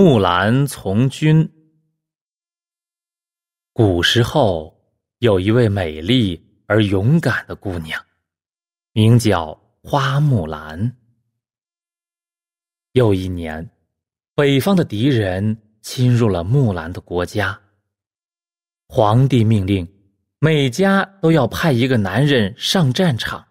木兰从军。古时候有一位美丽而勇敢的姑娘，名叫花木兰。又一年，北方的敌人侵入了木兰的国家，皇帝命令每家都要派一个男人上战场。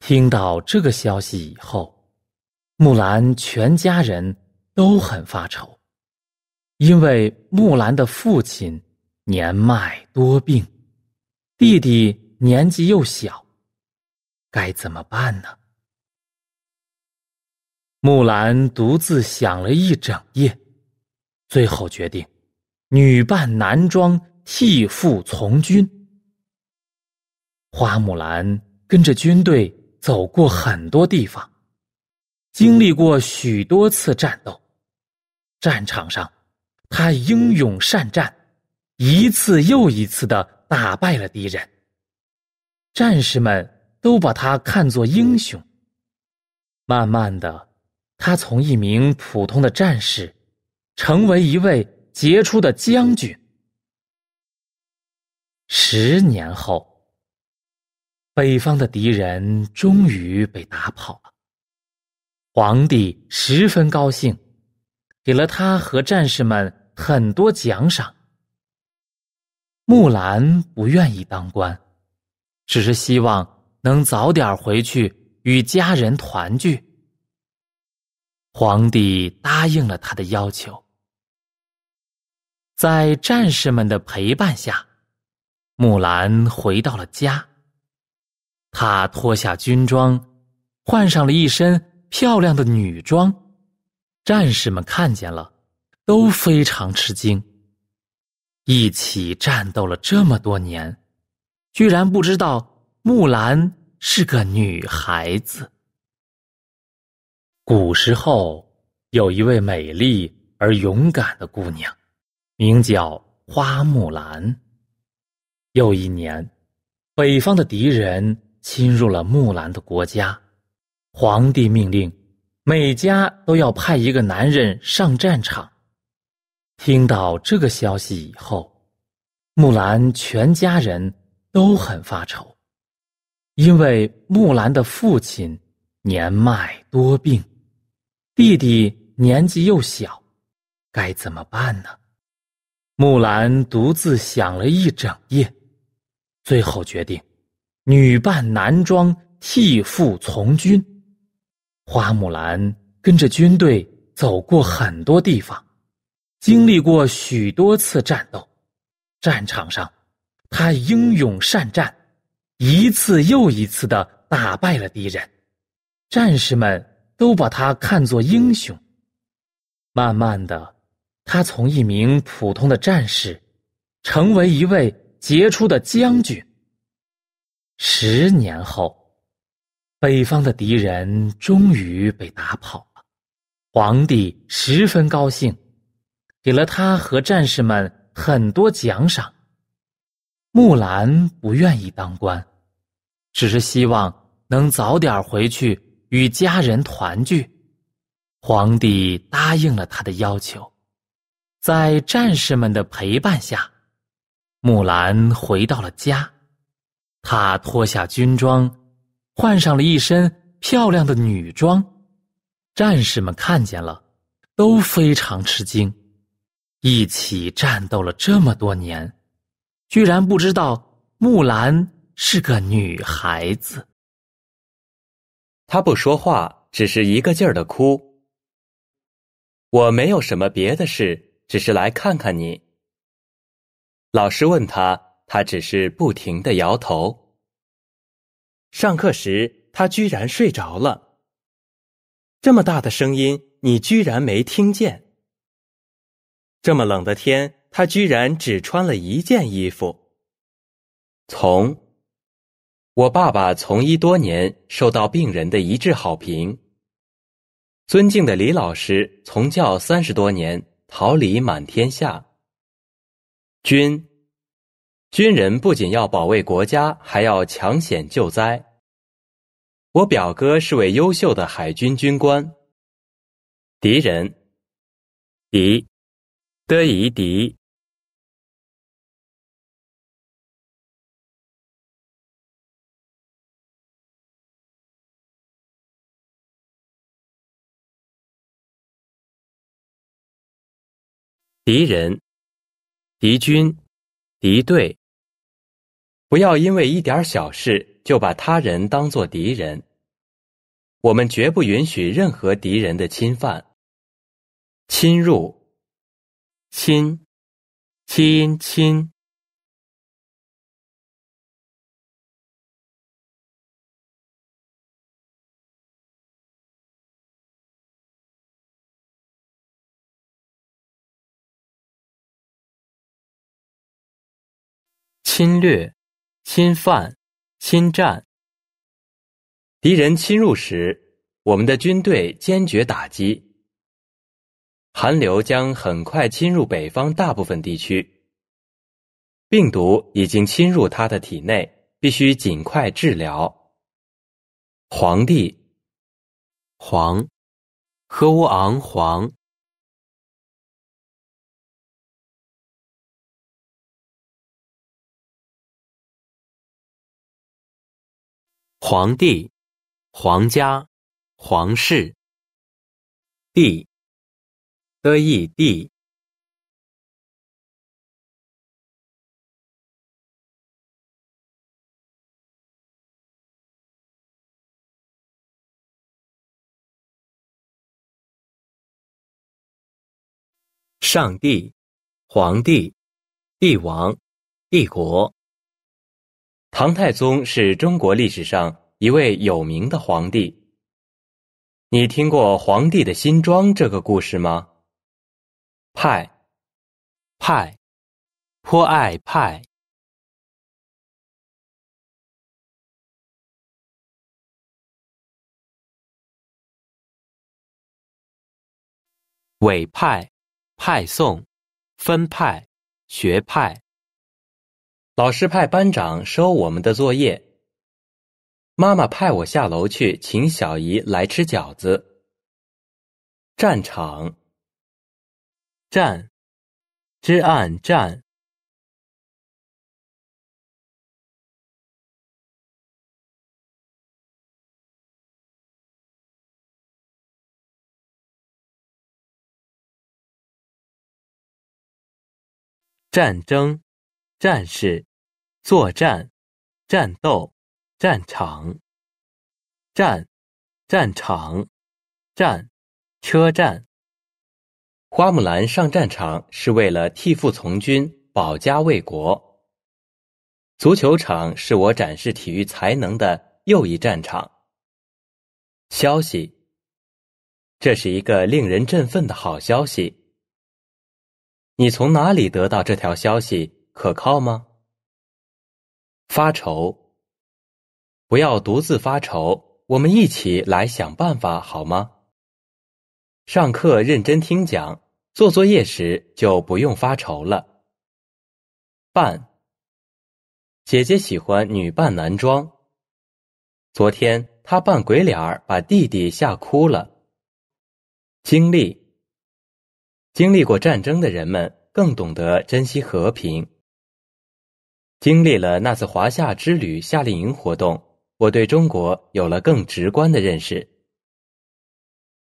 听到这个消息以后，木兰全家人都很发愁，因为木兰的父亲年迈多病，弟弟年纪又小，该怎么办呢？木兰独自想了一整夜，最后决定女扮男装替父从军。花木兰跟着军队走过很多地方，经历过许多次战斗，战场上她英勇善战，一次又一次地打败了敌人，战士们都把她看作英雄。慢慢的，他从一名普通的战士成为一位杰出的将军。10年后，北方的敌人终于被打跑了，皇帝十分高兴，给了他和战士们很多奖赏。木兰不愿意当官，只是希望能早点回去与家人团聚。皇帝答应了他的要求。在战士们的陪伴下，木兰回到了家。她脱下军装，换上了一身漂亮的女装。战士们看见了，都非常吃惊。一起战斗了这么多年，居然不知道木兰是个女孩子。古时候有一位美丽而勇敢的姑娘，名叫花木兰。又一年，北方的敌人侵入了木兰的国家，皇帝命令每家都要派一个男人上战场。听到这个消息以后，木兰全家人都很发愁，因为木兰的父亲年迈多病，弟弟年纪又小，该怎么办呢？木兰独自想了一整夜，最后决定女扮男装替父从军。花木兰跟着军队走过很多地方，经历过许多次战斗，战场上她英勇善战，一次又一次地打败了敌人，战士们都把她看作英雄。慢慢的，她从一名普通的战士成为一位杰出的将军。10年后，北方的敌人终于被打跑了，皇帝十分高兴，给了他和战士们很多奖赏。木兰不愿意当官，只是希望能早点回去与家人团聚。皇帝答应了他的要求。在战士们的陪伴下，木兰回到了家。她脱下军装，换上了一身漂亮的女装。战士们看见了，都非常吃惊。一起战斗了这么多年，居然不知道木兰是个女孩子。她不说话，只是一个劲儿地哭。我没有什么别的事，只是来看看你。老师问她，她只是不停地摇头。上课时，她居然睡着了。这么大的声音，你居然没听见。这么冷的天，她居然只穿了一件衣服。我爸爸从医多年，受到病人的一致好评。尊敬的李老师从教30多年，桃李满天下。军人不仅要保卫国家，还要抢险救灾。我表哥是位优秀的海军军官。敌人，敌，的夷狄。敌人、敌军、敌对。不要因为一点小事就把他人当作敌人。我们绝不允许任何敌人的侵犯。 侵入，侵，侵侵。侵略、侵犯、侵占。敌人侵入时，我们的军队坚决打击。 寒流将很快侵入北方大部分地区，病毒已经侵入它的体内，必须尽快治疗。皇帝，皇，和吾昂皇。 皇帝，皇家，皇室，帝。 的义地，上帝、皇帝、帝王、帝国。唐太宗是中国历史上一位有名的皇帝。你听过《皇帝的新装》这个故事吗？ 派，派，颇爱派。委派、派送、分派、学派。老师派班长收我们的作业。妈妈派我下楼去请小姨来吃饺子。战场。 战，之暗战。战争，战士，作战，战斗，战场。战，战场，战，车站。 花木兰上战场是为了替父从军、保家卫国。足球场是我展示体育才能的又一战场。消息，这是一个令人振奋的好消息。你从哪里得到这条消息？可靠吗？发愁，不要独自发愁，我们一起来想办法，好吗？ 上课认真听讲，做作业时就不用发愁了。扮，姐姐喜欢女扮男装。昨天她扮鬼脸儿，把弟弟吓哭了。经历过战争的人们更懂得珍惜和平。经历了那次华夏之旅夏令营活动，我对中国有了更直观的认识。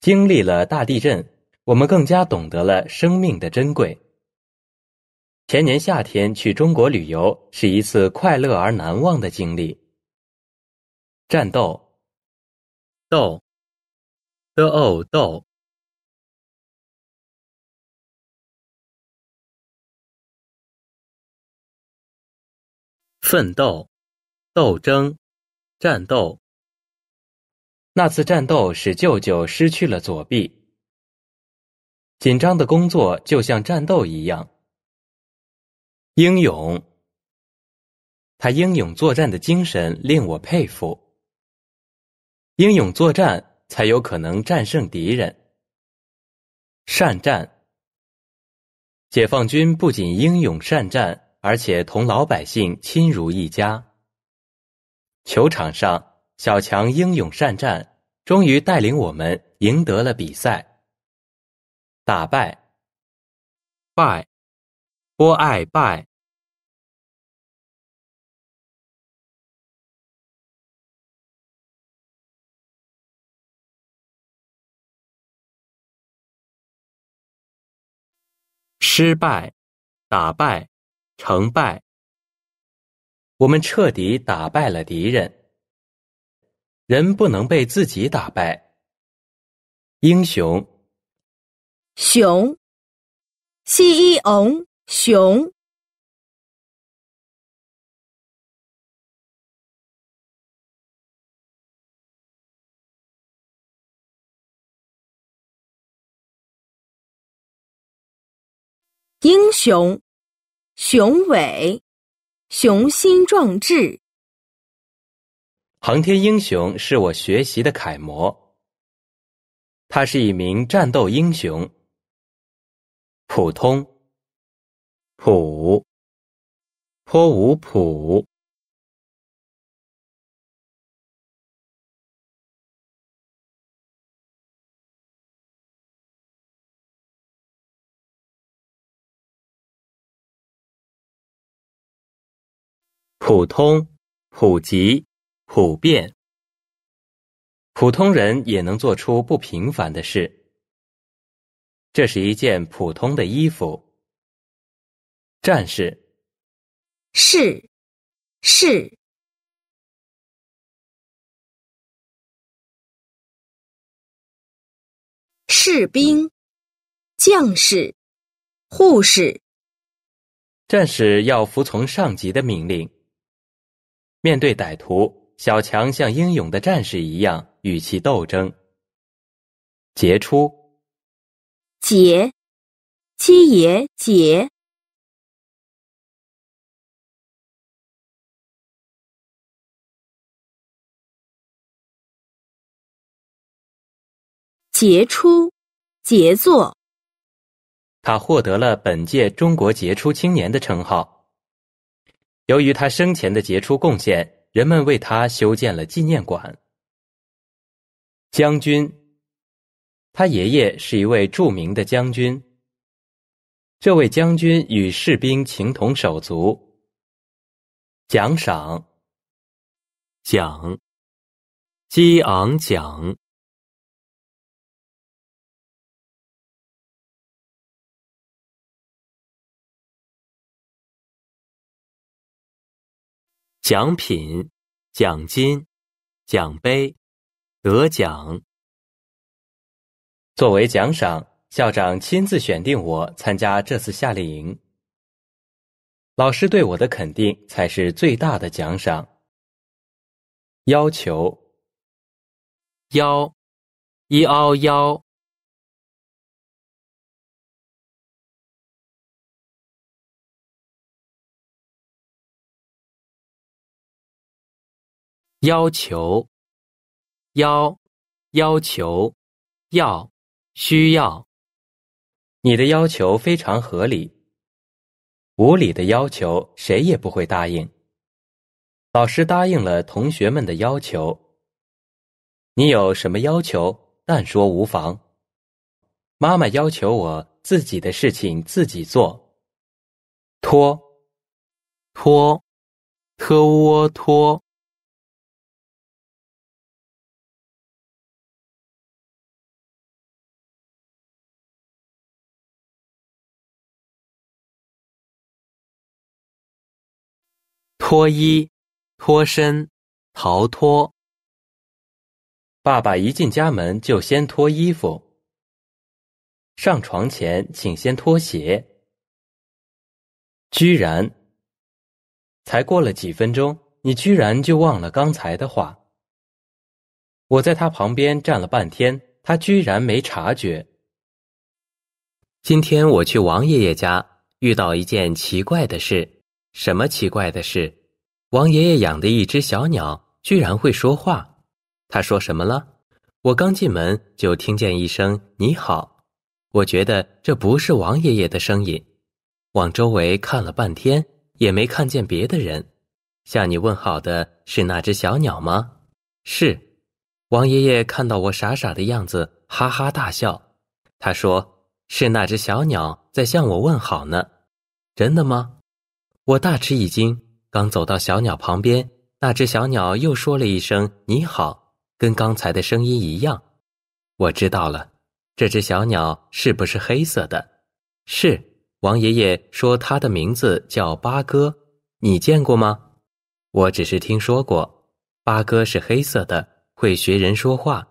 经历了大地震，我们更加懂得了生命的珍贵。前年夏天去中国旅游是一次快乐而难忘的经历。战斗，斗，的哦斗。 奋斗，斗争，战斗。 那次战斗使舅舅失去了左臂。紧张的工作就像战斗一样。英勇，他英勇作战的精神令我佩服。英勇作战才有可能战胜敌人。善战，解放军不仅英勇善战，而且同老百姓亲如一家。球场上。 小强英勇善战，终于带领我们赢得了比赛。打败，拜，博爱拜。失败、打败、成败。我们彻底打败了敌人。人不能被自己打败。英雄。雄。CEO 雄。英雄，雄伟，雄心壮志。航天英雄是我学习的楷模，他是一名战斗英雄。普通，普，颇无普。普通、普及、普遍。普通人也能做出不平凡的事。这是一件普通的衣服。战士。是，是。士兵、将士、护士。战士要服从上级的命令。面对歹徒，小强像英勇的战士一样与其斗争。杰出，杰，七爷杰。杰出，杰作。他获得了本届中国杰出青年的称号。由于他生前的杰出贡献，人们为他修建了纪念馆。将军，他爷爷是一位著名的将军。这位将军与士兵情同手足。奖赏，奖，激昂奖。奖品、奖金、奖杯、得奖。作为奖赏，校长亲自选定我参加这次夏令营。老师对我的肯定才是最大的奖赏。要求。腰，一凹腰。要求，要，要求，要，需要。你的要求非常合理，无理的要求谁也不会答应。老师答应了同学们的要求。你有什么要求，但说无妨。妈妈要求我自己的事情自己做。拖，拖，特窝拖。脱衣，脱身，逃脱。爸爸一进家门就先脱衣服。上床前请先脱鞋。居然。才过了几分钟，你居然就忘了刚才的话。我在他旁边站了半天，他居然没察觉。今天我去王爷爷家，遇到一件奇怪的事。什么奇怪的事？王爷爷养的一只小鸟居然会说话。他说什么了？我刚进门就听见一声你好。我觉得这不是王爷爷的声音。往周围看了半天，也没看见别的人。向你问好的是那只小鸟吗？是。王爷爷看到我傻傻的样子，哈哈大笑。他说，是那只小鸟在向我问好呢。真的吗？我大吃一惊，刚走到小鸟旁边，那只小鸟又说了一声你好，跟刚才的声音一样。我知道了，这只小鸟是不是黑色的？是，王爷爷说它的名字叫八哥，你见过吗？我只是听说过，八哥是黑色的，会学人说话，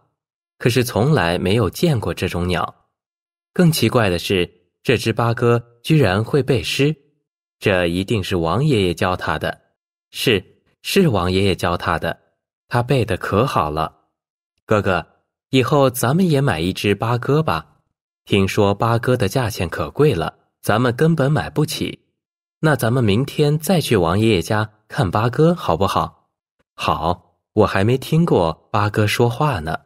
可是从来没有见过这种鸟。更奇怪的是，这只八哥居然会背诗，这一定是王爷爷教它的。是王爷爷教它的，它背得可好了。哥哥，以后咱们也买一只八哥吧，听说八哥的价钱可贵了，咱们根本买不起。那咱们明天再去王爷爷家看八哥好不好？好，我还没听过八哥说话呢。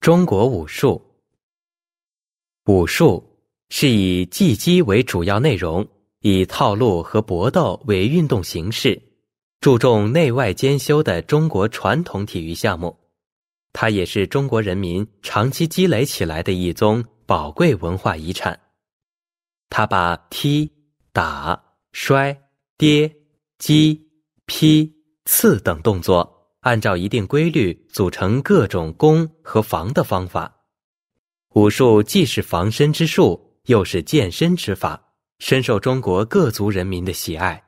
中国武术。武术是以技击为主要内容，以套路和搏斗为运动形式，注重内外兼修的中国传统体育项目。它也是中国人民长期积累起来的一宗宝贵文化遗产。它把踢、打、摔、跌、击、劈、刺等动作按照一定规律组成各种攻和防的方法。武术既是防身之术，又是健身之法，深受中国各族人民的喜爱。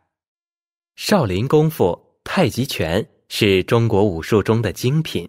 少林功夫、太极拳是中国武术中的精品。